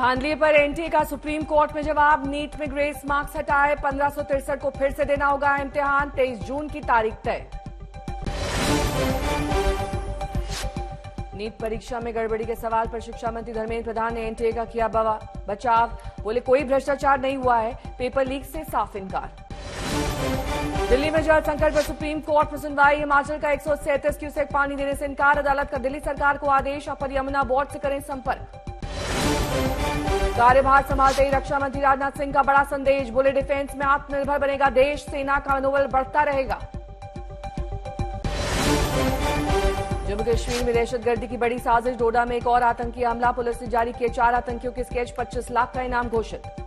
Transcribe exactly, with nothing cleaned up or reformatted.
धांधली पर एनटीए का सुप्रीम कोर्ट में जवाब। नीट में ग्रेस मार्क्स हटाए, पंद्रह सौ तिरसठ को फिर से देना होगा इम्तिहान, तेईस जून की तारीख तय। नीट परीक्षा में गड़बड़ी के सवाल पर शिक्षा मंत्री धर्मेंद्र प्रधान ने एनटीए का किया बचाव, बोले कोई भ्रष्टाचार नहीं हुआ है, पेपर लीक से साफ इनकार। दिल्ली में जल संकट पर सुप्रीम कोर्ट में सुनवाई, हिमाचल का एक सौ सैंतीस क्यूसेक पानी देने से इनकार, अदालत का दिल्ली सरकार को आदेश, और परियमुना बोर्ड से करें संपर्क। कार्यभार संभालते ही रक्षा मंत्री राजनाथ सिंह का बड़ा संदेश, बोले डिफेंस में आत्मनिर्भर बनेगा देश, सेना का मनोबल बढ़ता रहेगा। जम्मू कश्मीर में दहशतगर्दी की बड़ी साजिश, डोडा में एक और आतंकी हमला, पुलिस ने जारी किए चार आतंकियों के स्केच, पच्चीस लाख का इनाम घोषित।